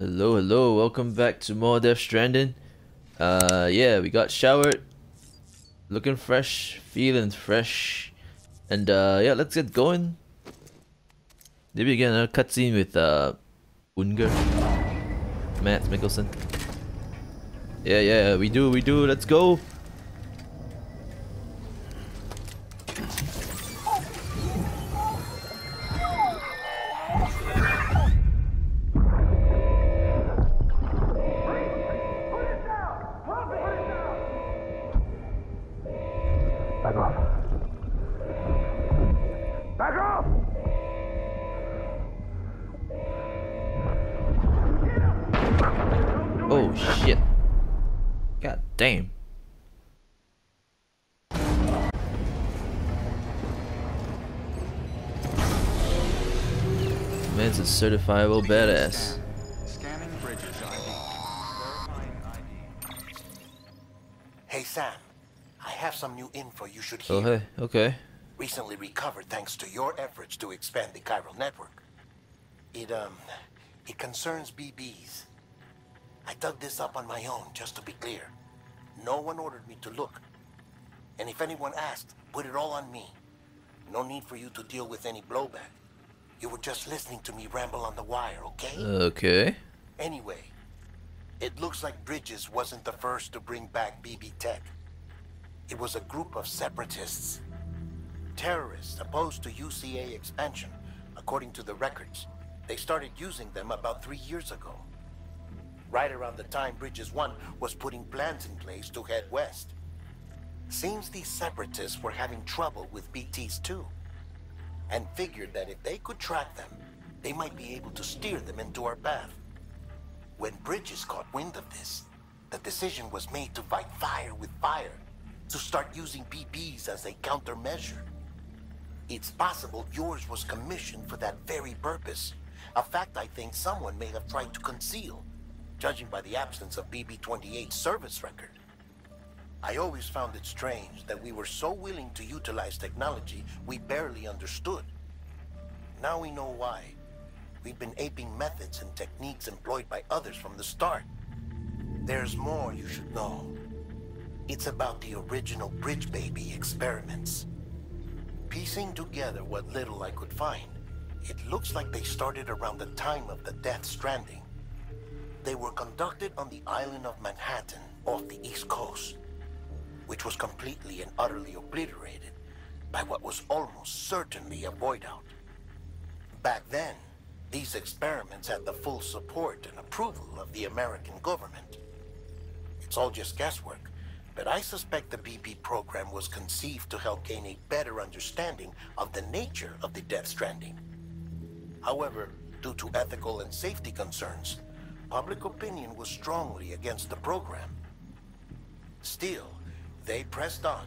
Hello, hello, welcome back to more Death Stranding. Yeah, we got showered, looking fresh, feeling fresh, and yeah, let's get going. Maybe again another cutscene with Unger, Matt Mickelson. Yeah, we do, let's go. Certifiable badass. Scanning Bridges ID. Hey Sam, I have some new info you should hear. Oh hey, okay. Recently recovered thanks to your efforts to expand the Chiral Network. It concerns BBs. I dug this up on my own, just to be clear. No one ordered me to look. And if anyone asked, put it all on me. No need for you to deal with any blowback. You were just listening to me ramble on the wire, okay? Okay. Anyway, it looks like Bridges wasn't the first to bring back BB tech. It was a group of separatists. Terrorists opposed to UCA expansion, according to the records. They started using them about 3 years ago. Right around the time Bridges 1 was putting plans in place to head west. Seems these separatists were having trouble with BTs too, and figured that if they could track them, they might be able to steer them into our path. When Bridges caught wind of this, the decision was made to fight fire with fire, to start using BBs as a countermeasure. It's possible yours was commissioned for that very purpose, a fact I think someone may have tried to conceal, judging by the absence of BB-28's service record. I always found it strange that we were so willing to utilize technology we barely understood. Now we know why. We've been aping methods and techniques employed by others from the start. There's more you should know. It's about the original Bridge Baby experiments. Piecing together what little I could find, it looks like they started around the time of the Death Stranding. They were conducted on the island of Manhattan, off the East Coast, which was completely and utterly obliterated by what was almost certainly a void-out. Back then, these experiments had the full support and approval of the American government. It's all just guesswork, but I suspect the BP program was conceived to help gain a better understanding of the nature of the Death Stranding. However, due to ethical and safety concerns, public opinion was strongly against the program. Still, they pressed on,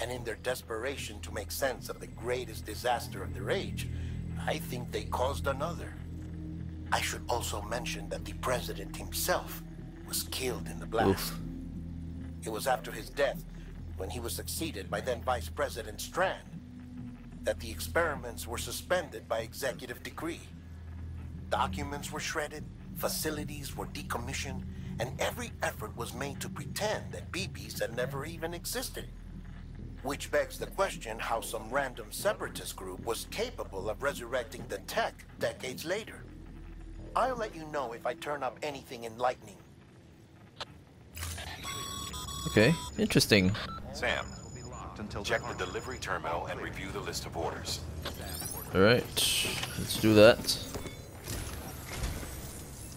and in their desperation to make sense of the greatest disaster of their age, I think they caused another. I should also mention that the president himself was killed in the blast. Oof. It was after his death, when he was succeeded by then Vice President Strand, that the experiments were suspended by executive decree. Documents were shredded, facilities were decommissioned, and every effort was made to pretend that BBs had never even existed. Which begs the question how some random separatist group was capable of resurrecting the tech decades later. I'll let you know if I turn up anything enlightening. Okay, interesting. Sam, check the delivery terminal and review the list of orders. Alright, let's do that.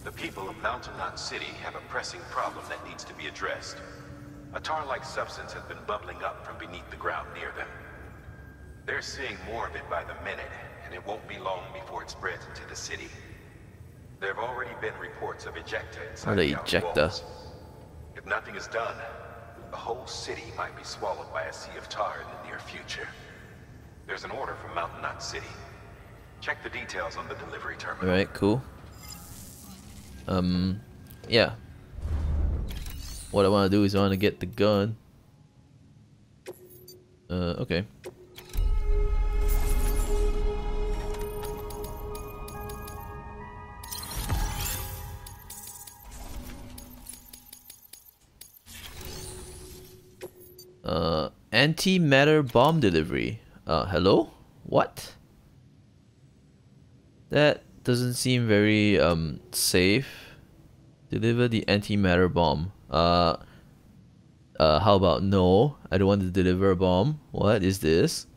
The people of Mountain Knot City have a pressing problem that needs to be addressed. A tar-like substance has been bubbling up from beneath the ground near them. They're seeing more of it by the minute, and it won't be long before it spreads into the city. There have already been reports of ejecta inside the ejecta walls. If nothing is done, the whole city might be swallowed by a sea of tar in the near future. There's an order from Mountain Knot City. Check the details on the delivery terminal. Alright, cool. Yeah. What I want to do is I want to get the gun. Okay. Antimatter bomb delivery. Hello? What? That doesn't seem very safe. Deliver the antimatter bomb. How about no? I don't want to deliver a bomb. What is this?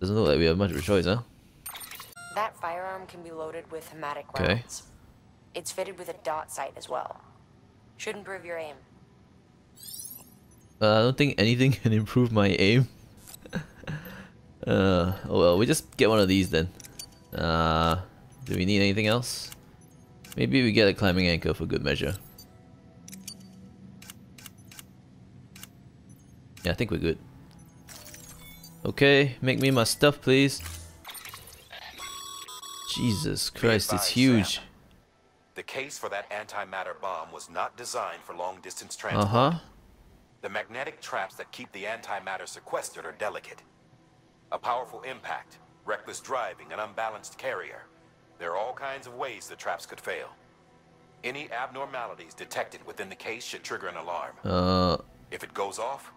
Doesn't look like we have much of a choice, huh? That firearm can be loaded with hematic rounds. Okay. It's fitted with a dot sight as well. Should improve your aim. I don't think anything can improve my aim. Oh well, we just get one of these then. Do we need anything else? Maybe we get a climbing anchor for good measure. Yeah, I think we're good. Okay, make me my stuff, please. Jesus Christ, it's huge. The case for that antimatter bomb was not designed for long-distance transport. The magnetic traps that keep the antimatter sequestered are delicate. A powerful impact, reckless driving, an unbalanced carrier. There are all kinds of ways the traps could fail. Any abnormalities detected within the case should trigger an alarm. If it goes off,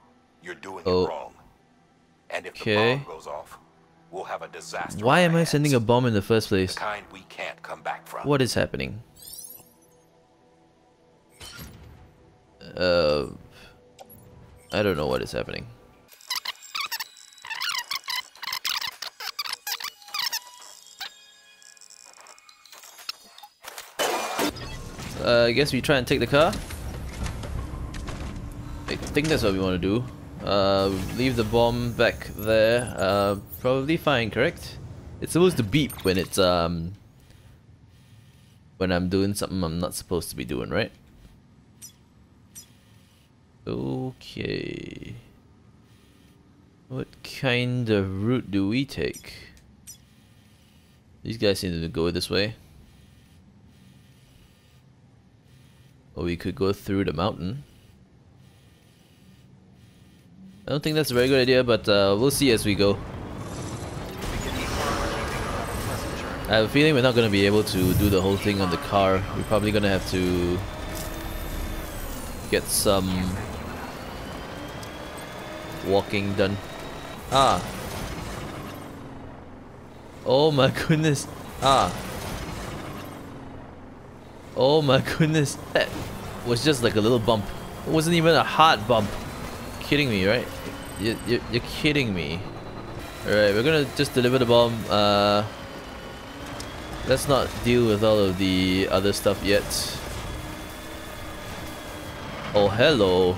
you're doing it wrong. And if the bomb goes off, we'll have a disaster. Why am I sending a bomb in the first place? The kind we can't come back from. What is happening? I don't know what is happening. I guess we try and take the car. I think that's what we want to do. Leave the bomb back there. Probably fine, correct? It's supposed to beep when it's when I'm doing something I'm not supposed to be doing, right? Okay. What kind of route do we take? These guys seem to go this way. Or we could go through the mountain. I don't think that's a very good idea, but we'll see as we go. I have a feeling we're not going to be able to do the whole thing on the car. We're probably going to have to get some walking done. Ah! Oh my goodness! Ah! Oh my goodness! That was just like a little bump. It wasn't even a hard bump. Kidding me, right? You're kidding me. Alright, we're gonna just deliver the bomb. Let's not deal with all of the other stuff yet. Oh, hello.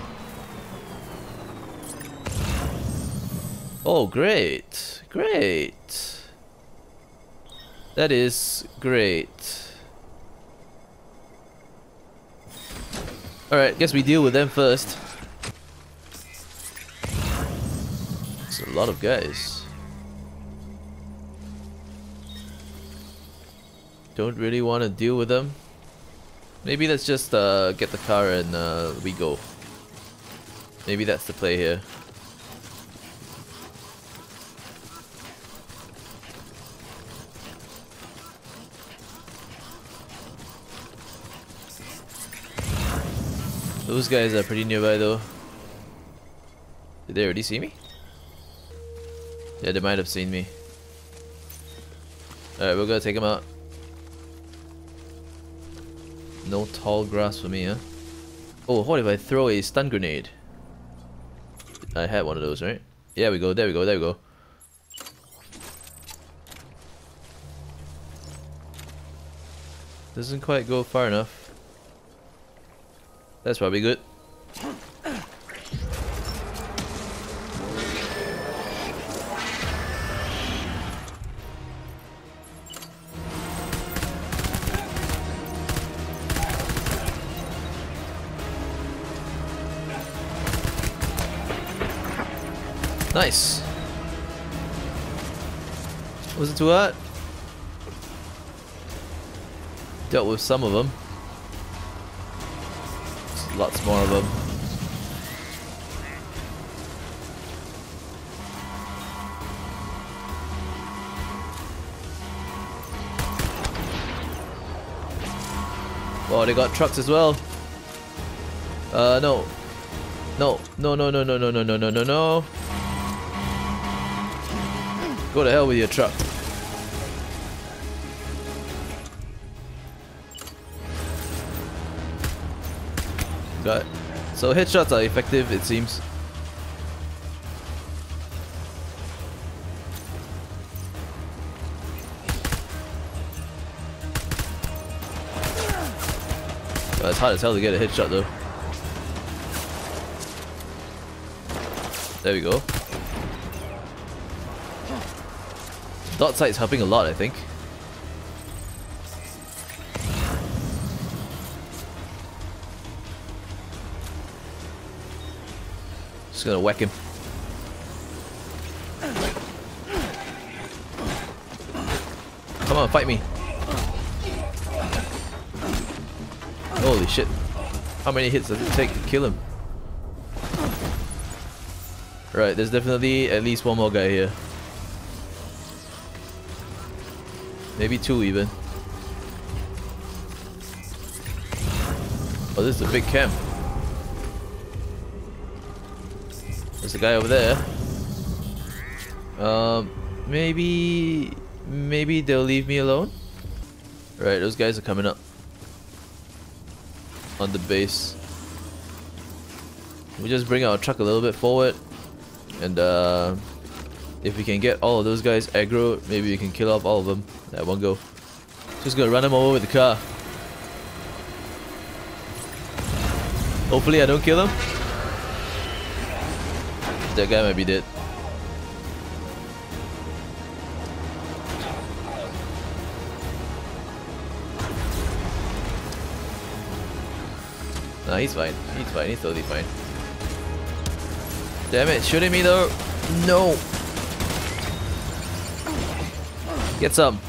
Oh, great. Great. That is great. Alright, guess we deal with them first. A lot of guys. Don't really want to deal with them. Maybe let's just get the car and we go. Maybe that's the play here. Those guys are pretty nearby though. Did they already see me? Yeah, they might have seen me. Alright, we're gonna take him out. No tall grass for me, huh? Oh, what if I throw a stun grenade? I had one of those, right? Yeah, we go, there we go, there we go. Doesn't quite go far enough. That's probably good. Nice. Was it too hard? Dealt with some of them. There's lots more of them. Oh, they got trucks as well. No. No, no, no, no, no, no, no, no, no, no, no. Go to hell with your truck. Got it. So headshots are effective, it seems. Well, it's hard as hell to get a headshot though. There we go. Dot sight's helping a lot, I think. Just gonna whack him. Come on, fight me. Holy shit. How many hits does it take to kill him? Right, there's definitely at least one more guy here. Maybe two even. Oh, this is a big camp. There's a guy over there. Maybe they'll leave me alone? Right, those guys are coming up. On the base. We just bring our truck a little bit forward. And if we can get all of those guys aggro, maybe we can kill off all of them at one go. Just gonna run them over with the car. Hopefully I don't kill them. That guy might be dead. Nah, he's fine. He's fine. He's totally fine. Damn it, shooting me though. No. Get some.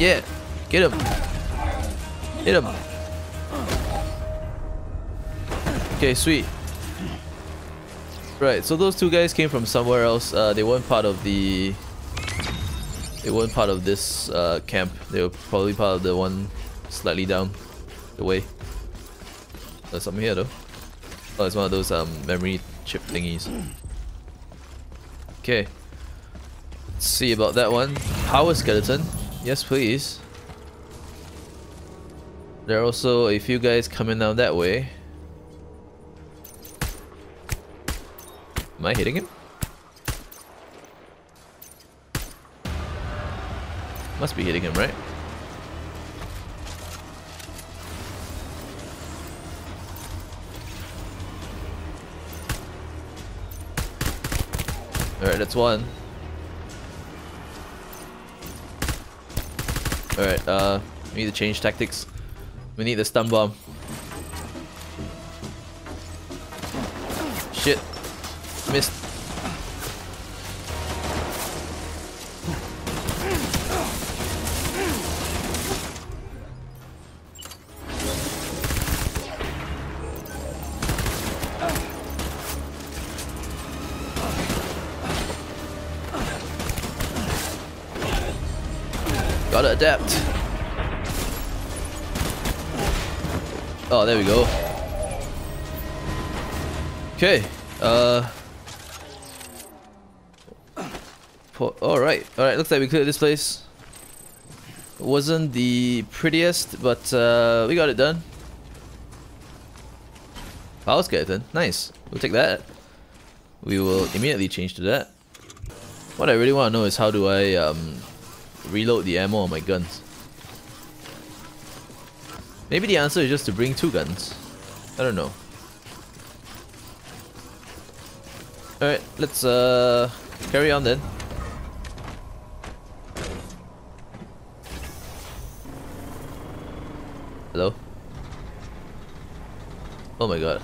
Yeah. Get him. Hit him. Okay, sweet. Right, so those two guys came from somewhere else. They weren't part of this camp. They were probably part of the one slightly down the way. There's something here though. Oh, it's one of those memory chip thingies. Okay. Let's see about that one. Power skeleton. Yes, please. There are also a few guys coming down that way. Am I hitting him? Must be hitting him, right? Alright, that's one. Alright, we need to change tactics. We need the stun bomb. Shit. Missed. Gotta adapt. Oh, there we go. Okay. Alright, looks like we cleared this place. It wasn't the prettiest, but we got it done. Power skeleton, nice. We'll take that. We will immediately change to that. What I really want to know is how do I reload the ammo on my guns. Maybe the answer is just to bring two guns. I don't know. Alright, let's carry on then. Hello? Oh my god.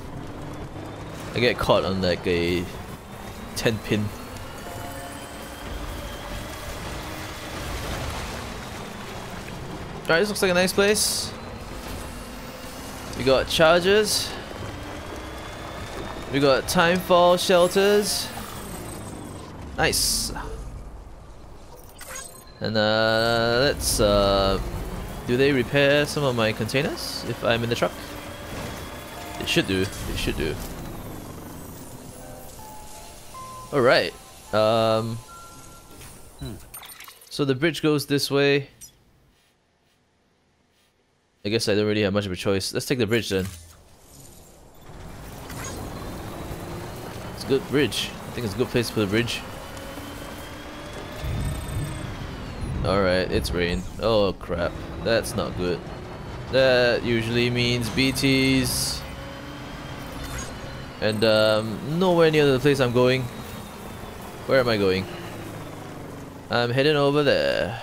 I get caught on like a 10 pin. Alright, this looks like a nice place. We got charges. We got timefall shelters. Nice. And let's Do they repair some of my containers if I'm in the truck? They should do. They should do. Alright. So the bridge goes this way. I guess I don't really have much of a choice. Let's take the bridge then. It's a good bridge. I think it's a good place for the bridge. Alright, it's rain. Oh crap. That's not good. That usually means BTs. And nowhere near the place I'm going. Where am I going? I'm heading over there.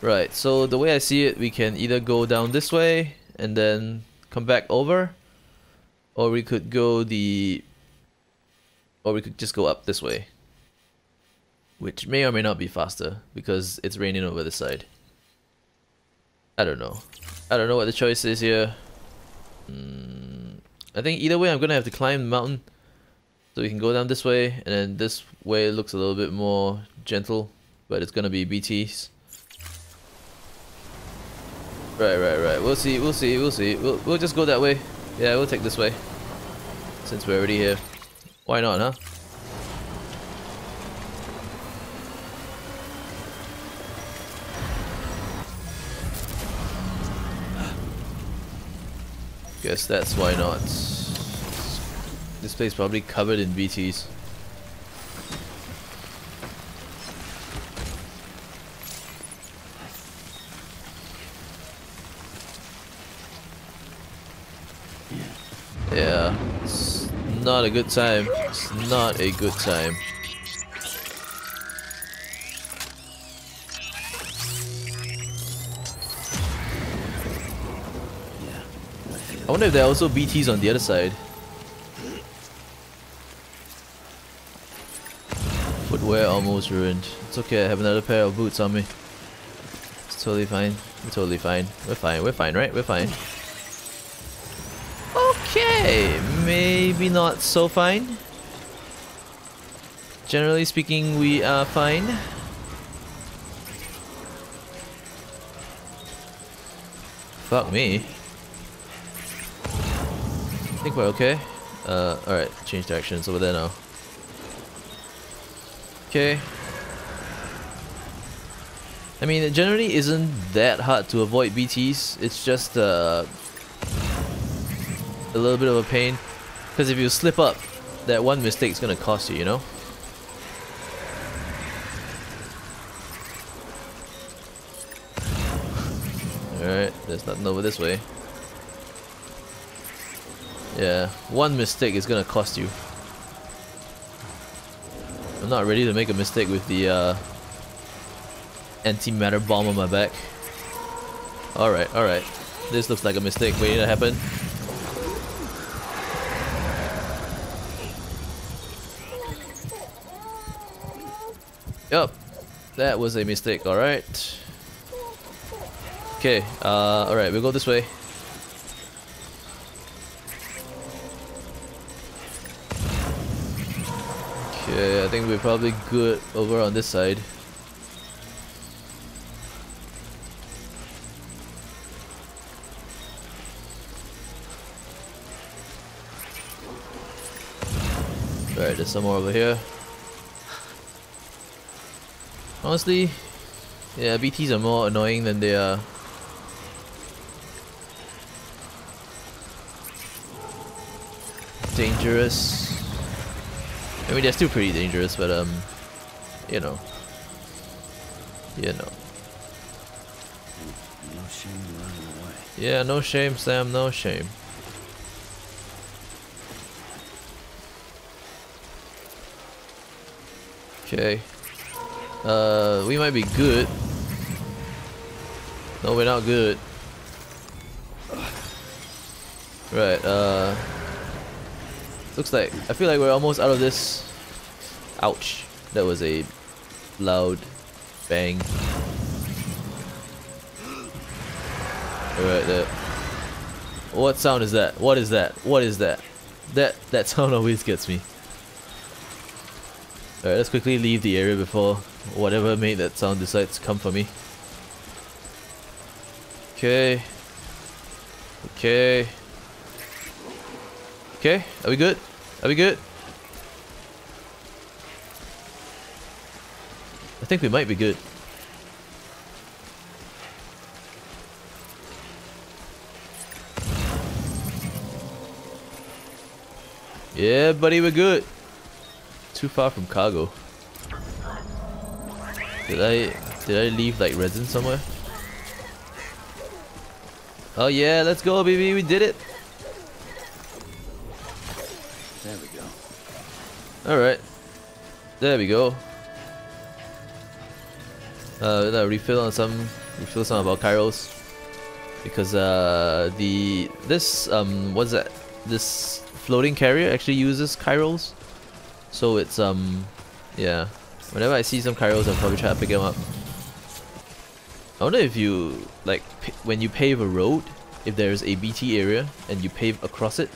Right, so the way I see it, we can either go down this way and then come back over, or we could go the... or we could just go up this way, which may or may not be faster because it's raining over this side. I don't know. I don't know what the choice is here. I think either way I'm gonna have to climb the mountain, so we can go down this way, and then this way looks a little bit more gentle, but it's gonna be BTs. Right. We'll see. We'll just go that way. Yeah, we'll take this way. Since we're already here. Why not, huh? Guess that's why not. This place probably covered in BTs. Yeah, it's not a good time. It's not a good time. I wonder if there are also BTs on the other side. Footwear almost ruined. It's okay, I have another pair of boots on me. It's totally fine. We're totally fine. We're fine, right? We're fine. Okay, maybe not so fine. Generally speaking, we are fine. Fuck me. I think we're okay. Alright, change directions over there now. Okay. I mean, it generally isn't that hard to avoid BTs. It's just a little bit of a pain, because if you slip up, that one mistake is gonna cost you, you know? Alright, there's nothing over this way. Yeah, one mistake is gonna cost you. I'm not ready to make a mistake with the antimatter bomb on my back. Alright. This looks like a mistake waiting to happen. Yup, that was a mistake, alright. Okay, alright, we'll go this way. Okay, I think we're probably good over on this side. Alright, there's some more over here. Honestly, yeah, BTs are more annoying than they are. Dangerous. I mean, they're still pretty dangerous, but you know. No shame running away. Yeah, no shame, Sam, no shame. Okay. We might be good. No, we're not good. Right, looks like, I feel like we're almost out of this. Ouch. That was a loud bang. Alright, there. What sound is that? What is that? What is that? That sound always gets me. Alright, let's quickly leave the area before whatever made that sound decides to come for me. Okay. Okay. Okay, are we good? Are we good? I think we might be good. Yeah, buddy, we're good. Too far from cargo. Did I leave like resin somewhere? Oh yeah, let's go, BB, we did it. There we go. Alright. There we go. Refill some of our Kairos. Because this floating carrier actually uses Kairos. So it's yeah. Whenever I see some Kairos, I'll probably try to pick them up. I wonder if you like when you pave a road, if there's a BT area and you pave across it,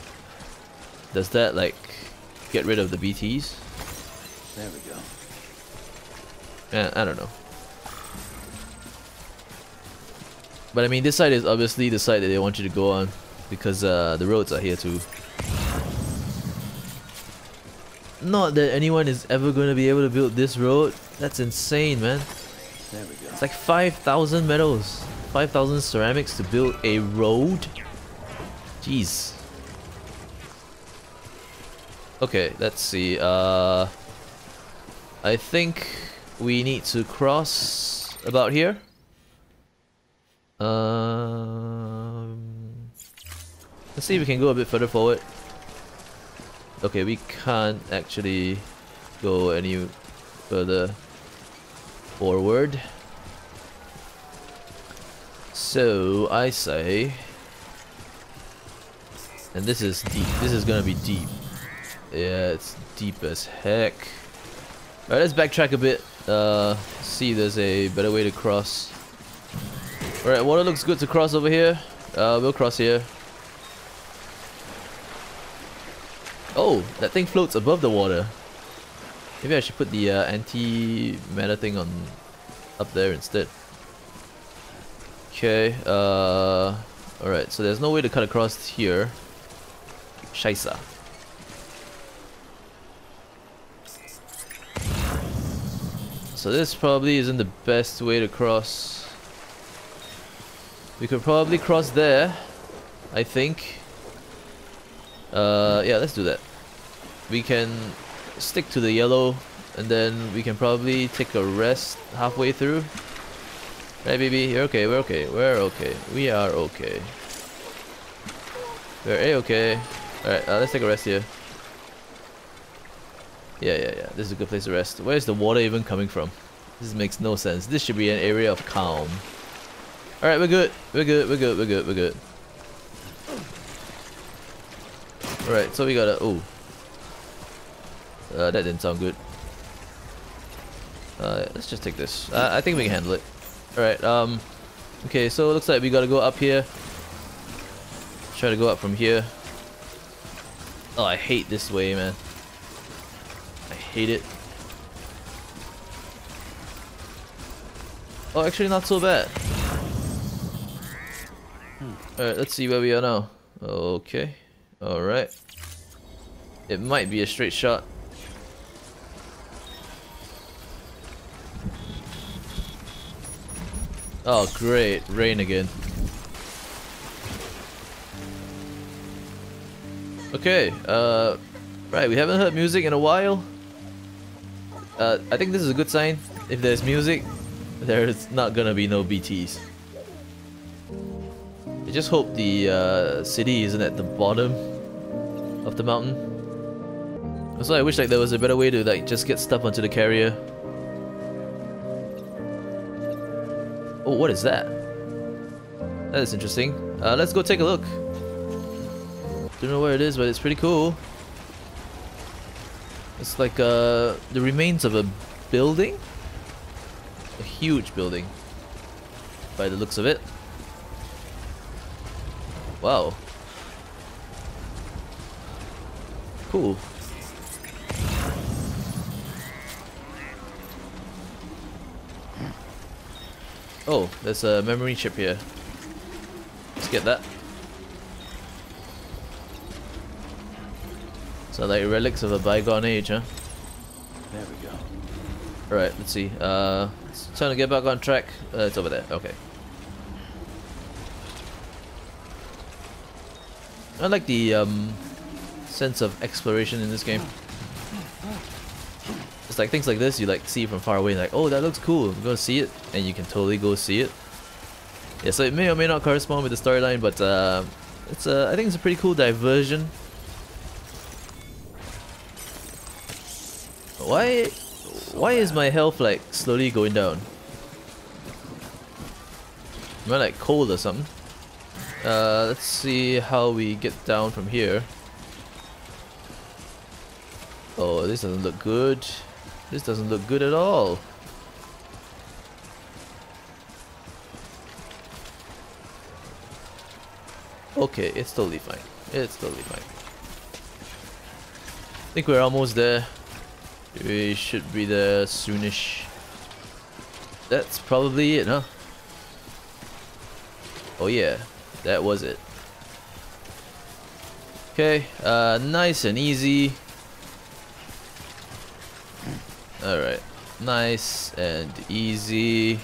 does that like get rid of the BTs? There we go. Yeah, I don't know. But I mean, this side is obviously the side that they want you to go on because the roads are here too. Not that anyone is ever going to be able to build this road. That's insane, man. There we go. It's like 5,000 metals, 5,000 ceramics to build a road. Jeez. Okay, let's see. I think we need to cross about here. Let's see if we can go a bit further forward. Okay, we can't actually go any further forward. So I say, and this is deep. This is gonna be deep. Yeah, it's deep as heck. All right, let's backtrack a bit. See if there's a better way to cross. All right, water looks good to cross over here. We'll cross here. Oh, that thing floats above the water. Maybe I should put the anti-matter thing on up there instead. Okay, alright, so there's no way to cut across here. Scheisse. So this probably isn't the best way to cross. We could probably cross there, I think. Yeah, let's do that. We can stick to the yellow, and then we can probably take a rest halfway through. Right, BB? You're okay, we're okay, we're okay. We are okay. We're A-okay. Alright, let's take a rest here. Yeah. This is a good place to rest. Where is the water even coming from? This makes no sense. This should be an area of calm. Alright, we're good. We're good. Alright, so we gotta... Oh. That didn't sound good. Let's just take this. I think we can handle it. Alright, okay, so it looks like we gotta go up here. Try to go up from here. Oh, I hate this way, man. I hate it. Oh, actually not so bad. Alright, let's see where we are now. Okay. Alright. It might be a straight shot. Oh great, rain again. Okay, right, we haven't heard music in a while. I think this is a good sign. If there's music, there's not gonna be no BTs. I just hope the city isn't at the bottom of the mountain. So I wish like there was a better way to like just get stuff onto the carrier. Oh, what is that? That is interesting. Let's go take a look. Don't know where it is, but it's pretty cool. It's like the remains of a building, a huge building, by the looks of it. Wow. Cool. Oh, there's a memory chip here. get that. So they relics of a bygone age, huh? There we go. Alright, let's see. It's time to get back on track. It's over there. Okay. I like the sense of exploration in this game. It's like things like this you like see from far away, like, oh, that looks cool, I'm gonna see it, and you can totally go see it. Yeah, so it may or may not correspond with the storyline, but it's I think it's a pretty cool diversion. Why is my health like slowly going down? Am I like cold or something? Let's see how we get down from here. Oh, this doesn't look good. This doesn't look good at all. Okay, it's totally fine. It's totally fine. I think we're almost there. We should be there soonish. That's probably it, huh? Oh yeah, that was it. Okay, nice and easy. Alright, nice and easy.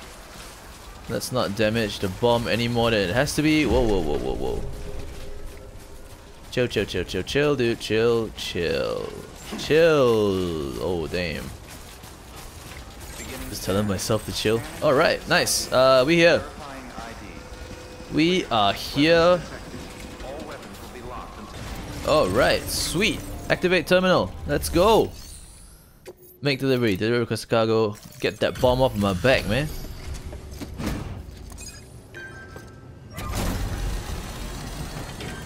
Let's not damage the bomb any more than it has to be. Whoa, whoa, whoa, whoa, whoa. Chill, chill, chill, chill, chill, dude. Chill, chill, chill. Oh, damn. Just telling myself to chill. Alright, nice. We here. We are here. Alright, sweet. Activate terminal. Let's go. Make delivery. Delivery request cargo. Get that bomb off my back, man.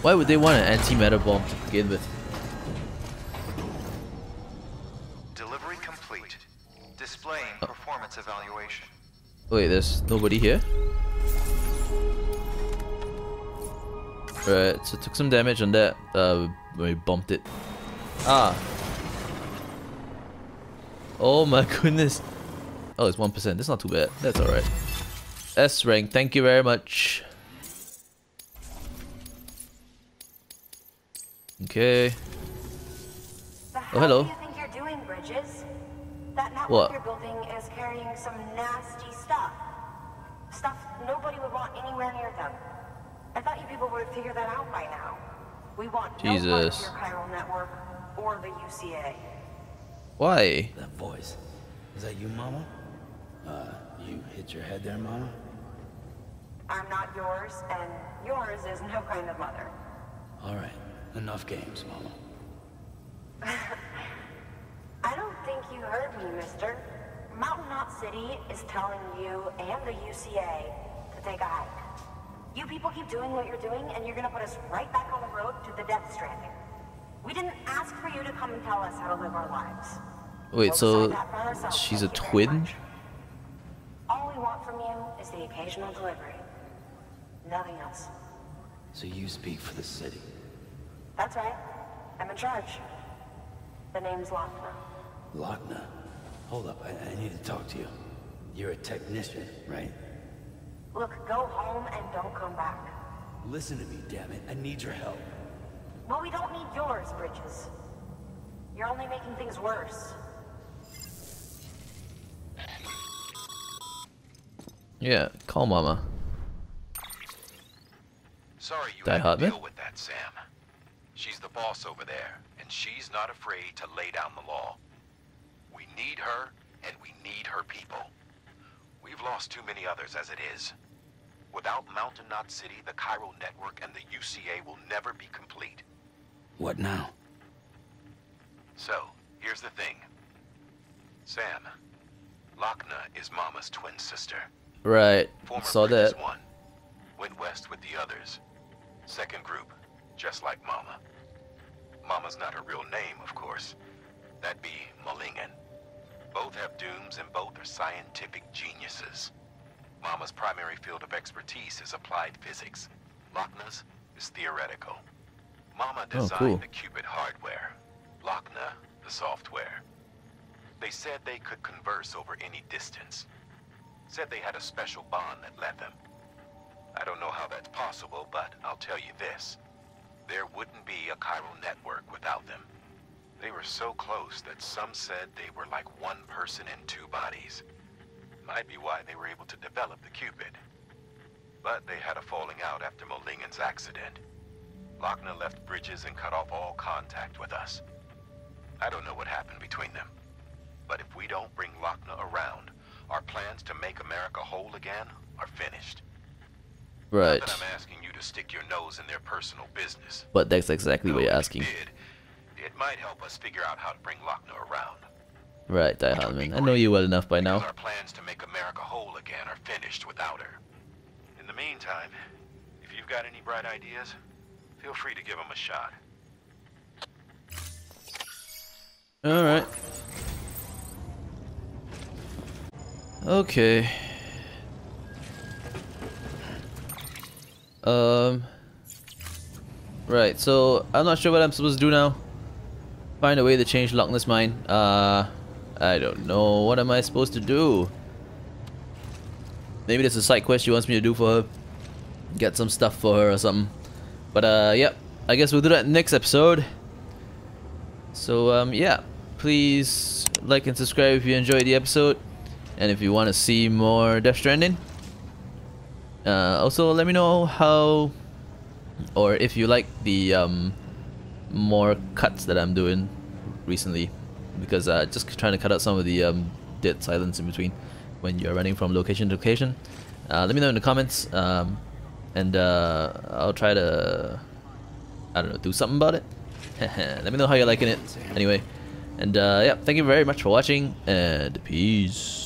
Why would they want an antimatter bomb to begin with? Delivery complete. Displaying performance evaluation. Wait, there's nobody here? Right, so took some damage on that. We bumped it. Ah. Oh my goodness. Oh, it's 1%. That's not too bad. That's alright. S rank. Thank you very much. Okay. Oh, hello. What do you think you're doing, Bridges? That network you're building is carrying some nasty stuff. Stuff nobody would want anywhere near them. I thought you people would have figured that out by now. We want no part of your Chiral Network or the UCA. Why? That voice. Is that you, Mama? You hit your head there, Mama? I'm not yours, and yours is no kind of mother. Alright. Enough games, Mama. I don't think you heard me, mister. Mountain Knot City is telling you and the UCA to take a hike. You people keep doing what you're doing, and you're gonna put us right back on the road to the Death Stranding. We didn't ask for you to come and tell us how to live our lives. Wait, so she's a twin? All we want from you is the occasional delivery. Nothing else. So you speak for the city? That's right. I'm in charge. The name's Lockne. Lockne? Hold up, I need to talk to you. You're a technician, right? Look, go home and don't come back. Listen to me, damn it. I need your help. Well, we don't need yours, Bridges. You're only making things worse. Yeah, call Mama. Sorry you had to deal with that, Sam. She's the boss over there, and she's not afraid to lay down the law. We need her, and we need her people. We've lost too many others as it is. Without Mountain Knot City, the Chiral Network, and the UCA will never be complete. What now? So, here's the thing. Sam, Lockne is Mama's twin sister. Right, saw that. One went west with the others. Second group, just like Mama. Mama's not her real name, of course. That'd be Malingen. Both have dooms and both are scientific geniuses. Mama's primary field of expertise is applied physics. Lockne's is theoretical. Mama designed the Cupid hardware. Lockne, the software. They said they could converse over any distance. Said they had a special bond that let them. I don't know how that's possible, but I'll tell you this. There wouldn't be a chiral network without them. They were so close that some said they were like one person in two bodies. Might be why they were able to develop the Cupid. But they had a falling out after Malingen's accident. Lockne left Bridges and cut off all contact with us. I don't know what happened between them. But if we don't bring Lockne around, our plans to make America whole again are finished. Right. Not that I'm asking you to stick your nose in their personal business. But that's exactly what you're asking. It might help us figure out how to bring Lockne around. Right, I know you well enough by now. Our plans to make America whole again are finished without her. In the meantime, if you've got any bright ideas, feel free to give them a shot. All right. Okay. Right, so I'm not sure what I'm supposed to do now. Find a way to change Lockne's mind. I don't know. What am I supposed to do? Maybe there's a side quest she wants me to do for her. Get some stuff for her or something. But yep. I guess we'll do that next episode. So yeah. Please like and subscribe if you enjoyed the episode. And if you want to see more Death Stranding. Also let me know how or if you like the more cuts that I'm doing recently, because just trying to cut out some of the dead silence in between when you're running from location to location. Let me know in the comments, and I'll try to, I don't know, do something about it. Let me know how you're liking it anyway, and yeah, thank you very much for watching, and peace.